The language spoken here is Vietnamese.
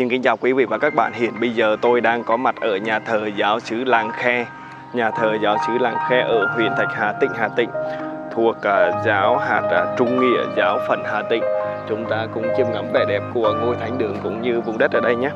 Xin kính chào quý vị và các bạn. Hiện bây giờ tôi đang có mặt ở nhà thờ Giáo xứ Làng Khe. Nhà thờ Giáo xứ Làng Khe ở huyện Thạch Hà, tỉnh Hà Tĩnh, thuộc giáo hạt Trung Nghĩa, Giáo phận Hà Tĩnh. Chúng ta cùng chiêm ngắm vẻ đẹp của ngôi thánh đường cũng như vùng đất ở đây nhé.